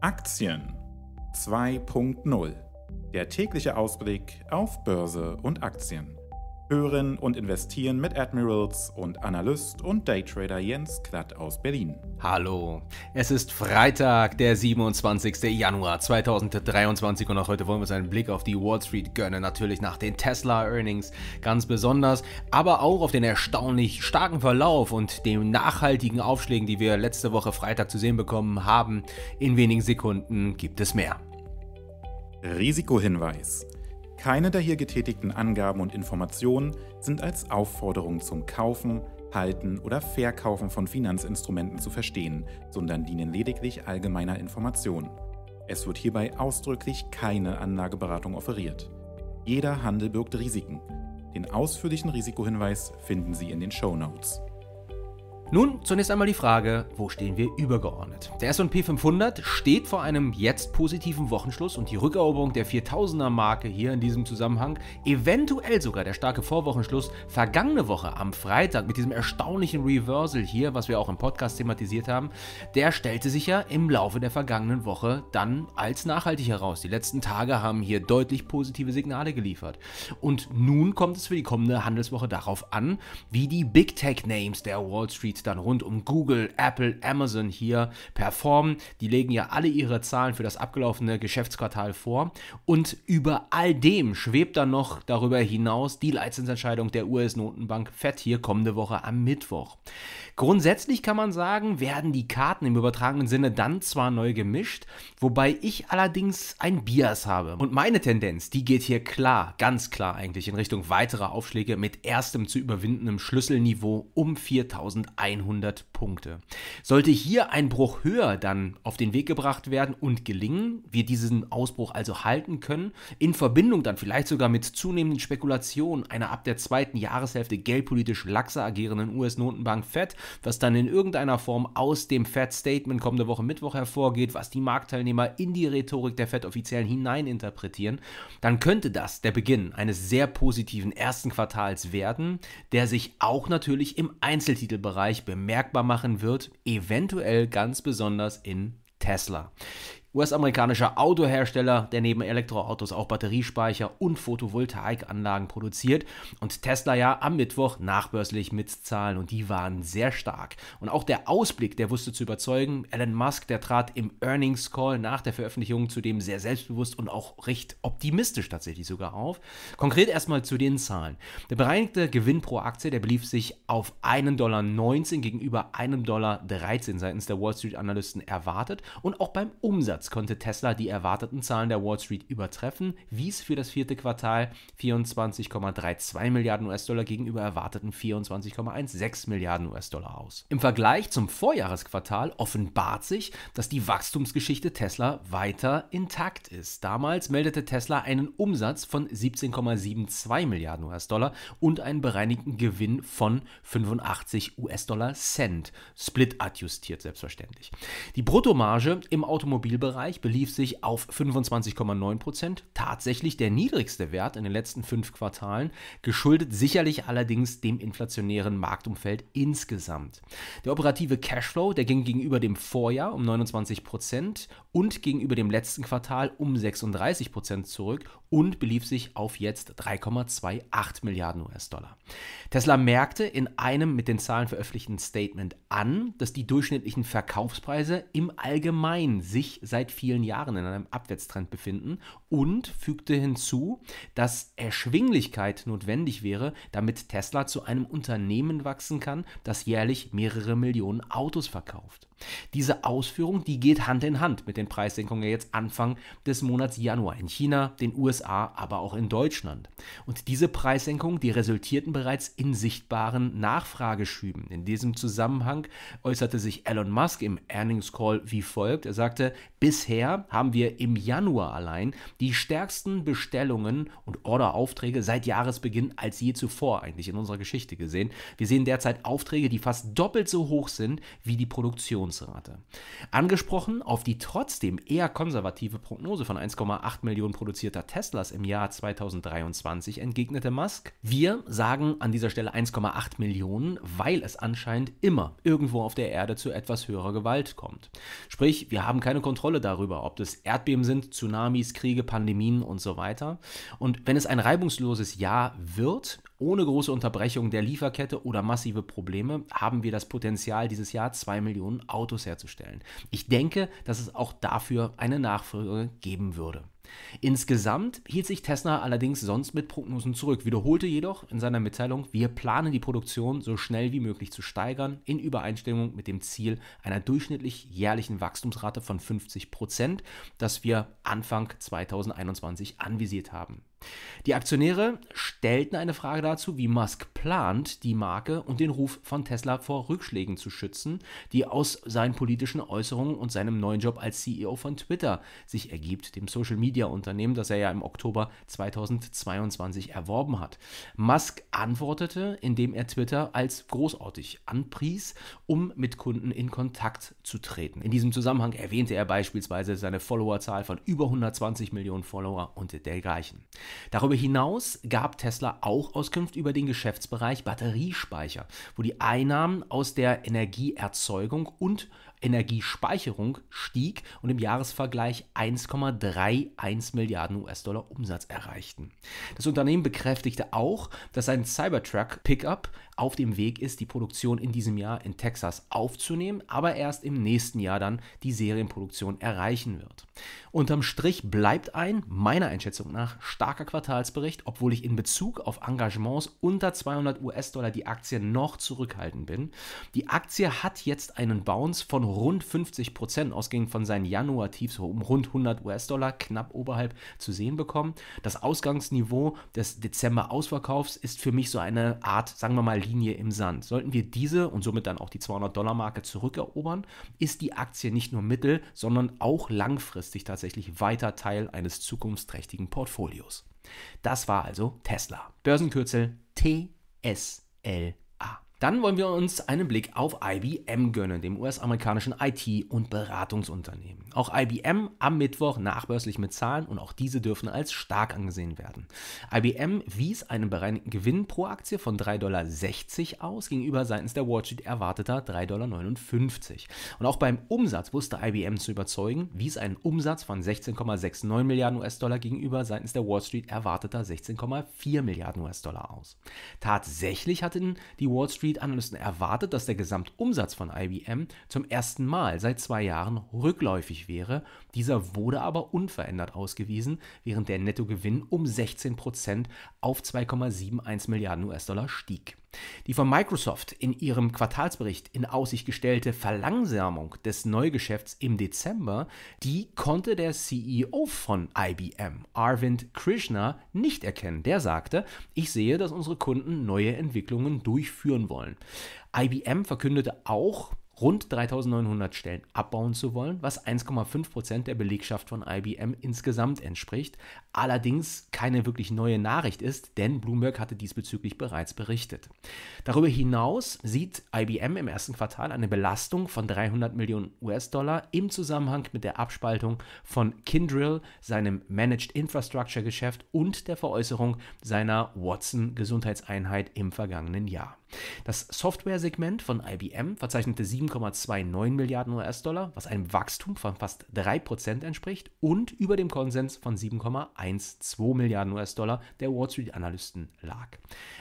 Aktien 2.0 – der tägliche Ausblick auf Börse und Aktien. Hören und investieren mit Admirals und Analyst und Daytrader Jens Klatt aus Berlin. Hallo, es ist Freitag, der 27. Januar 2023 und auch heute wollen wir uns einen Blick auf die Wall Street gönnen. Natürlich nach den Tesla-Earnings ganz besonders, aber auch auf den erstaunlich starken Verlauf und den nachhaltigen Aufschlägen, die wir letzte Woche Freitag zu sehen bekommen haben. In wenigen Sekunden gibt es mehr. Risikohinweis. Keine der hier getätigten Angaben und Informationen sind als Aufforderung zum Kaufen, Halten oder Verkaufen von Finanzinstrumenten zu verstehen, sondern dienen lediglich allgemeiner Information. Es wird hierbei ausdrücklich keine Anlageberatung offeriert. Jeder Handel birgt Risiken. Den ausführlichen Risikohinweis finden Sie in den Shownotes. Nun zunächst einmal die Frage, wo stehen wir übergeordnet? Der S&P 500 steht vor einem jetzt positiven Wochenschluss und die Rückeroberung der 4000er-Marke hier in diesem Zusammenhang, eventuell sogar der starke Vorwochenschluss vergangene Woche am Freitag mit diesem erstaunlichen Reversal hier, was wir auch im Podcast thematisiert haben, der stellte sich ja im Laufe der vergangenen Woche dann als nachhaltig heraus. Die letzten Tage haben hier deutlich positive Signale geliefert. Und nun kommt es für die kommende Handelswoche darauf an, wie die Big Tech Names der Wall Street dann rund um Google, Apple, Amazon hier performen. Die legen ja alle ihre Zahlen für das abgelaufene Geschäftsquartal vor und über all dem schwebt dann noch darüber hinaus die Leitzinsentscheidung der US-Notenbank FED hier kommende Woche am Mittwoch. Grundsätzlich kann man sagen, werden die Karten im übertragenen Sinne dann zwar neu gemischt, wobei ich allerdings ein Bias habe und meine Tendenz, die geht hier klar, ganz klar eigentlich in Richtung weiterer Aufschläge mit erstem zu überwindendem Schlüsselniveau um 4100 Punkte. Sollte hier ein Bruch höher dann auf den Weg gebracht werden und gelingen, wir diesen Ausbruch also halten können, in Verbindung dann vielleicht sogar mit zunehmenden Spekulationen einer ab der zweiten Jahreshälfte geldpolitisch laxer agierenden US-Notenbank FED, was dann in irgendeiner Form aus dem FED-Statement kommende Woche Mittwoch hervorgeht, was die Marktteilnehmer in die Rhetorik der FED-Offiziellen hineininterpretieren, dann könnte das der Beginn eines sehr positiven ersten Quartals werden, der sich auch natürlich im Einzeltitelbereich bemerkbar machen wird, eventuell ganz besonders in Tesla. US-amerikanischer Autohersteller, der neben Elektroautos auch Batteriespeicher und Photovoltaikanlagen produziert und Tesla ja am Mittwoch nachbörslich mit Zahlen und die waren sehr stark. Und auch der Ausblick, der wusste zu überzeugen. Elon Musk, der trat im Earnings Call nach der Veröffentlichung zudem sehr selbstbewusst und auch recht optimistisch tatsächlich sogar auf. Konkret erstmal zu den Zahlen. Der bereinigte Gewinn pro Aktie, der belief sich auf $1,19 gegenüber $1,13 seitens der Wall Street Analysten erwartet und auch beim Umsatz konnte Tesla die erwarteten Zahlen der Wall Street übertreffen, wies für das vierte Quartal 24,32 Milliarden US-Dollar gegenüber erwarteten 24,16 Milliarden US-Dollar aus. Im Vergleich zum Vorjahresquartal offenbart sich, dass die Wachstumsgeschichte Tesla weiter intakt ist. Damals meldete Tesla einen Umsatz von 17,72 Milliarden US-Dollar und einen bereinigten Gewinn von 85 US-Dollar-Cent, split adjustiert selbstverständlich. Die Bruttomarge im Automobilbereich belief sich auf 25,9%, tatsächlich der niedrigste Wert in den letzten 5 Quartalen, geschuldet sicherlich allerdings dem inflationären Marktumfeld insgesamt. Der operative Cashflow, der ging gegenüber dem Vorjahr um 29% und gegenüber dem letzten Quartal um 36% zurück und belief sich auf jetzt 3,28 Milliarden US-Dollar. Tesla merkte in einem mit den Zahlen veröffentlichten Statement an, dass die durchschnittlichen Verkaufspreise im Allgemeinen sich seit vielen Jahren in einem Abwärtstrend befinden und fügte hinzu, dass Erschwinglichkeit notwendig wäre, damit Tesla zu einem Unternehmen wachsen kann, das jährlich mehrere Millionen Autos verkauft. Diese Ausführung, die geht Hand in Hand mit den Preissenkungen jetzt Anfang des Monats Januar in China, den USA, aber auch in Deutschland. Und diese Preissenkungen, die resultierten bereits in sichtbaren Nachfrageschüben. In diesem Zusammenhang äußerte sich Elon Musk im Earnings Call wie folgt. Er sagte: Bisher haben wir im Januar allein die stärksten Bestellungen und Orderaufträge seit Jahresbeginn als je zuvor eigentlich in unserer Geschichte gesehen. Wir sehen derzeit Aufträge, die fast doppelt so hoch sind wie die Produktion Produktionsrate. Angesprochen auf die trotzdem eher konservative Prognose von 1,8 Millionen produzierter Teslas im Jahr 2023 entgegnete Musk: Wir sagen an dieser Stelle 1,8 Millionen, weil es anscheinend immer irgendwo auf der Erde zu etwas höherer Gewalt kommt. Sprich, wir haben keine Kontrolle darüber, ob das Erdbeben sind, Tsunamis, Kriege, Pandemien und so weiter. Und wenn es ein reibungsloses Jahr wird, ohne große Unterbrechung der Lieferkette oder massive Probleme, haben wir das Potenzial, dieses Jahr 2 Millionen Autos herzustellen. Ich denke, dass es auch dafür eine Nachfrage geben würde. Insgesamt hielt sich Tesla allerdings sonst mit Prognosen zurück, wiederholte jedoch in seiner Mitteilung: Wir planen die Produktion so schnell wie möglich zu steigern, in Übereinstimmung mit dem Ziel einer durchschnittlich jährlichen Wachstumsrate von 50%, das wir Anfang 2021 anvisiert haben. Die Aktionäre stellten eine Frage dazu, wie Musk plant, die Marke und den Ruf von Tesla vor Rückschlägen zu schützen, die aus seinen politischen Äußerungen und seinem neuen Job als CEO von Twitter sich ergibt, dem Social-Media-Unternehmen, das er ja im Oktober 2022 erworben hat. Musk antwortete, indem er Twitter als großartig anpries, um mit Kunden in Kontakt zu treten. In diesem Zusammenhang erwähnte er beispielsweise seine Followerzahl von über 120 Millionen Follower und dergleichen. Darüber hinaus gab Tesla auch Auskünfte über den Geschäftsbereich Batteriespeicher, wo die Einnahmen aus der Energieerzeugung und Energiespeicherung stieg und im Jahresvergleich 1,31 Milliarden US-Dollar Umsatz erreichten. Das Unternehmen bekräftigte auch, dass sein Cybertruck-Pickup auf dem Weg ist, die Produktion in diesem Jahr in Texas aufzunehmen, aber erst im nächsten Jahr dann die Serienproduktion erreichen wird. Unterm Strich bleibt ein, meiner Einschätzung nach, starker Quartalsbericht, obwohl ich in Bezug auf Engagements unter 200 US-Dollar die Aktie noch zurückhaltend bin. Die Aktie hat jetzt einen Bounce von rund 50%, ausgehend von seinen Januar-Tiefs um rund 100 US-Dollar, knapp oberhalb zu sehen bekommen. Das Ausgangsniveau des Dezember-Ausverkaufs ist für mich so eine Art, sagen wir mal, Linie im Sand. Sollten wir diese und somit dann auch die 200-Dollar-Marke zurückerobern, ist die Aktie nicht nur mittel-, sondern auch langfristig tatsächlich weiter Teil eines zukunftsträchtigen Portfolios. Das war also Tesla. Börsenkürzel TSLA. Dann wollen wir uns einen Blick auf IBM gönnen, dem US-amerikanischen IT- und Beratungsunternehmen. Auch IBM am Mittwoch nachbörslich mit Zahlen und auch diese dürfen als stark angesehen werden. IBM wies einen bereinigten Gewinn pro Aktie von 3,60 $ aus, gegenüber seitens der Wall Street erwarteter 3,59 $. Und auch beim Umsatz wusste IBM zu überzeugen, wies einen Umsatz von 16,69 Milliarden US-Dollar gegenüber seitens der Wall Street erwarteter 16,4 Milliarden US-Dollar aus. Tatsächlich hatten die Wall Street Analysten erwartet, dass der Gesamtumsatz von IBM zum ersten Mal seit 2 Jahren rückläufig wäre. Dieser wurde aber unverändert ausgewiesen, während der Nettogewinn um 16% auf 2,71 Milliarden US-Dollar stieg. Die von Microsoft in ihrem Quartalsbericht in Aussicht gestellte Verlangsamung des Neugeschäfts im Dezember, die konnte der CEO von IBM, Arvind Krishna, nicht erkennen. Der sagte: Ich sehe, dass unsere Kunden neue Entwicklungen durchführen wollen. IBM verkündete auch, rund 3.900 Stellen abbauen zu wollen, was 1,5% der Belegschaft von IBM insgesamt entspricht. Allerdings keine wirklich neue Nachricht ist, denn Bloomberg hatte diesbezüglich bereits berichtet. Darüber hinaus sieht IBM im ersten Quartal eine Belastung von 300 Millionen US-Dollar im Zusammenhang mit der Abspaltung von Kindryl, seinem Managed Infrastructure Geschäft und der Veräußerung seiner Watson Gesundheitseinheit im vergangenen Jahr. Das Software-Segment von IBM verzeichnete 7,29 Milliarden US-Dollar, was einem Wachstum von fast 3% entspricht und über dem Konsens von 7,12 Milliarden US-Dollar der Wall Street-Analysten lag.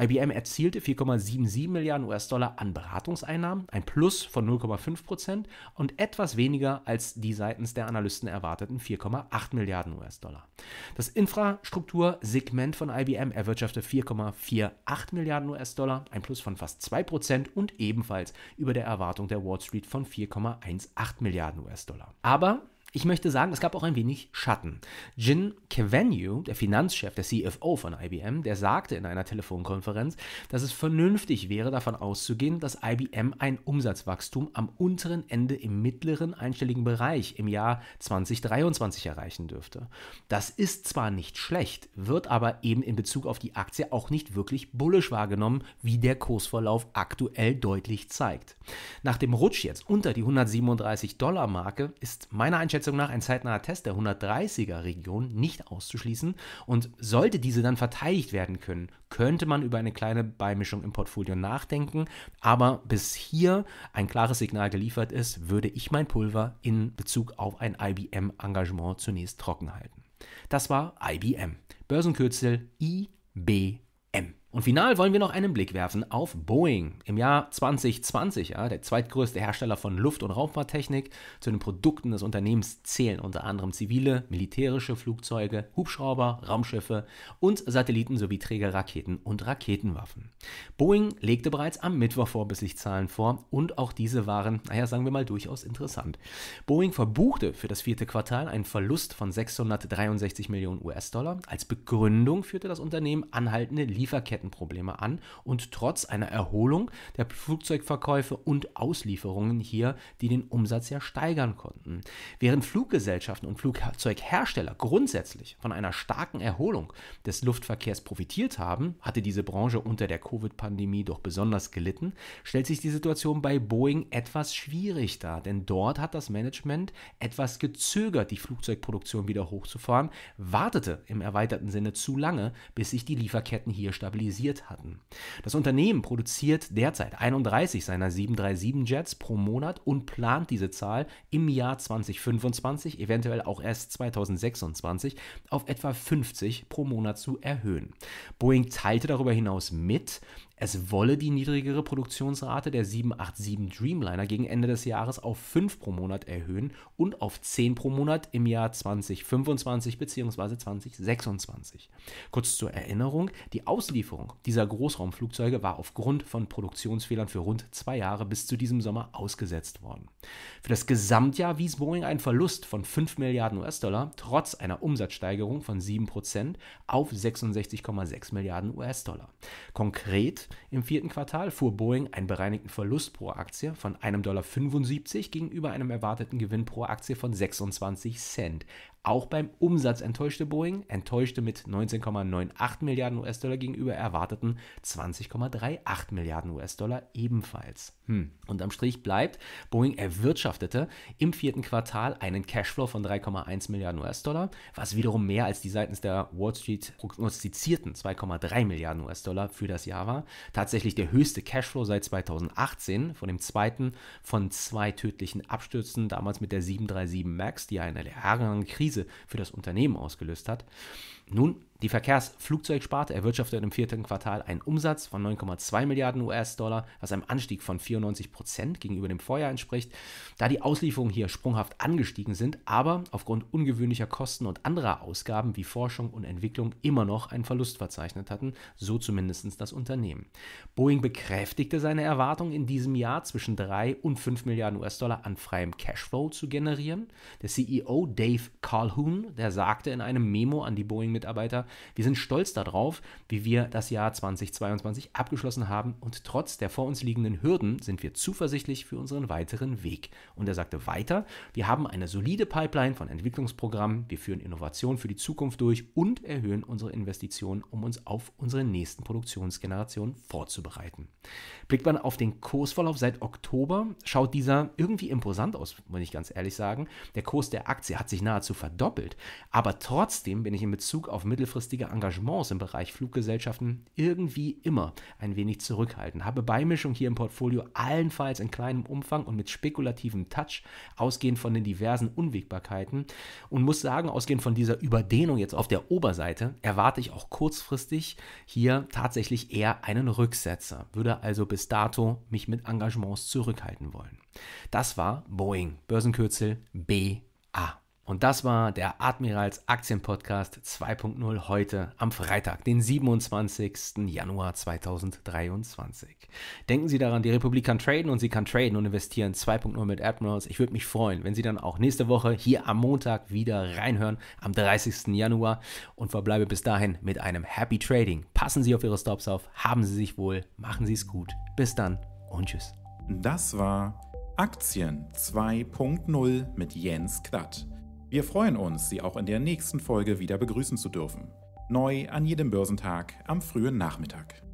IBM erzielte 4,77 Milliarden US-Dollar an Beratungseinnahmen, ein Plus von 0,5% und etwas weniger als die seitens der Analysten erwarteten 4,8 Milliarden US-Dollar. Das Infrastruktursegment von IBM erwirtschaftete 4,48 Milliarden US-Dollar, ein Plus von fast 2% und ebenfalls über der Erwartung der Wall Street von 4,18 Milliarden US-Dollar. Aber Ich möchte sagen, es gab auch ein wenig Schatten. Jim Cavanaugh, der Finanzchef, der CFO von IBM, der sagte in einer Telefonkonferenz, dass es vernünftig wäre, davon auszugehen, dass IBM ein Umsatzwachstum am unteren Ende im mittleren einstelligen Bereich im Jahr 2023 erreichen dürfte. Das ist zwar nicht schlecht, wird aber eben in Bezug auf die Aktie auch nicht wirklich bullisch wahrgenommen, wie der Kursverlauf aktuell deutlich zeigt. Nach dem Rutsch jetzt unter die 137-Dollar-Marke ist meiner Einschätzung nach ein zeitnaher Test der 130er-Region nicht auszuschließen, und sollte diese dann verteidigt werden können, könnte man über eine kleine Beimischung im Portfolio nachdenken, aber bis hier ein klares Signal geliefert ist, würde ich mein Pulver in Bezug auf ein IBM-Engagement zunächst trocken halten. Das war IBM, Börsenkürzel IBM. Und final wollen wir noch einen Blick werfen auf Boeing. Im Jahr 2020, ja, der zweitgrößte Hersteller von Luft- und Raumfahrttechnik. Zu den Produkten des Unternehmens zählen unter anderem zivile, militärische Flugzeuge, Hubschrauber, Raumschiffe und Satelliten sowie Trägerraketen und Raketenwaffen. Boeing legte bereits am Mittwoch vorbörslich Zahlen vor, und auch diese waren, naja, sagen wir mal, durchaus interessant. Boeing verbuchte für das vierte Quartal einen Verlust von 663 Millionen US-Dollar. Als Begründung führte das Unternehmen anhaltende Lieferketten Probleme an und trotz einer Erholung der Flugzeugverkäufe und Auslieferungen hier, die den Umsatz ja steigern konnten. Während Fluggesellschaften und Flugzeughersteller grundsätzlich von einer starken Erholung des Luftverkehrs profitiert haben, hatte diese Branche unter der Covid-Pandemie doch besonders gelitten, stellt sich die Situation bei Boeing etwas schwierig dar, denn dort hat das Management etwas gezögert, die Flugzeugproduktion wieder hochzufahren, wartete im erweiterten Sinne zu lange, bis sich die Lieferketten hier stabilisieren hatten. Das Unternehmen produziert derzeit 31 seiner 737-Jets pro Monat und plant diese Zahl im Jahr 2025, eventuell auch erst 2026, auf etwa 50 pro Monat zu erhöhen. Boeing teilte darüber hinaus mit, es wolle die niedrigere Produktionsrate der 787 Dreamliner gegen Ende des Jahres auf 5 pro Monat erhöhen und auf 10 pro Monat im Jahr 2025 bzw. 2026. Kurz zur Erinnerung, die Auslieferung dieser Großraumflugzeuge war aufgrund von Produktionsfehlern für rund 2 Jahre bis zu diesem Sommer ausgesetzt worden. Für das Gesamtjahr wies Boeing einen Verlust von 5 Milliarden US-Dollar trotz einer Umsatzsteigerung von 7% auf 66,6 Milliarden US-Dollar. Konkret im vierten Quartal fuhr Boeing einen bereinigten Verlust pro Aktie von $1,75 gegenüber einem erwarteten Gewinn pro Aktie von 26 Cent. Auch beim Umsatz enttäuschte Boeing, mit 19,98 Milliarden US-Dollar gegenüber erwarteten 20,38 Milliarden US-Dollar ebenfalls. Unterm Strich bleibt, Boeing erwirtschaftete im vierten Quartal einen Cashflow von 3,1 Milliarden US-Dollar, was wiederum mehr als die seitens der Wall Street prognostizierten 2,3 Milliarden US-Dollar für das Jahr war. Tatsächlich der höchste Cashflow seit 2018, von dem zweiten von 2 tödlichen Abstürzen, damals mit der 737 Max, die eine jahrelange Krise für das Unternehmen ausgelöst hat. Nun, die Verkehrsflugzeugsparte erwirtschaftete im vierten Quartal einen Umsatz von 9,2 Milliarden US-Dollar, was einem Anstieg von 94% gegenüber dem Vorjahr entspricht, da die Auslieferungen hier sprunghaft angestiegen sind, aber aufgrund ungewöhnlicher Kosten und anderer Ausgaben wie Forschung und Entwicklung immer noch einen Verlust verzeichnet hatten, so zumindest das Unternehmen. Boeing bekräftigte seine Erwartung, in diesem Jahr zwischen 3 und 5 Milliarden US-Dollar an freiem Cashflow zu generieren. Der CEO Dave Calhoun, der sagte in einem Memo an die Boeing-Mitarbeiter: Wir sind stolz darauf, wie wir das Jahr 2022 abgeschlossen haben, und trotz der vor uns liegenden Hürden sind wir zuversichtlich für unseren weiteren Weg. Und er sagte weiter: Wir haben eine solide Pipeline von Entwicklungsprogrammen, wir führen Innovationen für die Zukunft durch und erhöhen unsere Investitionen, um uns auf unsere nächsten Produktionsgenerationen vorzubereiten. Blickt man auf den Kursverlauf seit Oktober, schaut dieser irgendwie imposant aus, muss ich ganz ehrlich sagen. Der Kurs der Aktie hat sich nahezu verdoppelt, aber trotzdem bin ich in Bezug auf mittelfristige Engagements im Bereich Fluggesellschaften irgendwie immer ein wenig zurückhaltend. Habe Beimischung hier im Portfolio allenfalls in kleinem Umfang und mit spekulativem Touch, ausgehend von den diversen Unwägbarkeiten, und muss sagen, ausgehend von dieser Überdehnung jetzt auf der Oberseite, erwarte ich auch kurzfristig hier tatsächlich eher einen Rücksetzer. Würde also bis dato mich mit Engagements zurückhalten wollen. Das war Boeing, Börsenkürzel BA. Und das war der Admirals Aktienpodcast 2.0 heute am Freitag, den 27. Januar 2023. Denken Sie daran, die Republik kann traden und sie kann traden und investieren 2.0 mit Admirals. Ich würde mich freuen, wenn Sie dann auch nächste Woche hier am Montag wieder reinhören, am 30. Januar. Und verbleibe bis dahin mit einem Happy Trading. Passen Sie auf Ihre Stops auf, haben Sie sich wohl, machen Sie es gut. Bis dann und tschüss. Das war Aktien 2.0 mit Jens Klatt. Wir freuen uns, Sie auch in der nächsten Folge wieder begrüßen zu dürfen. Neu an jedem Börsentag am frühen Nachmittag.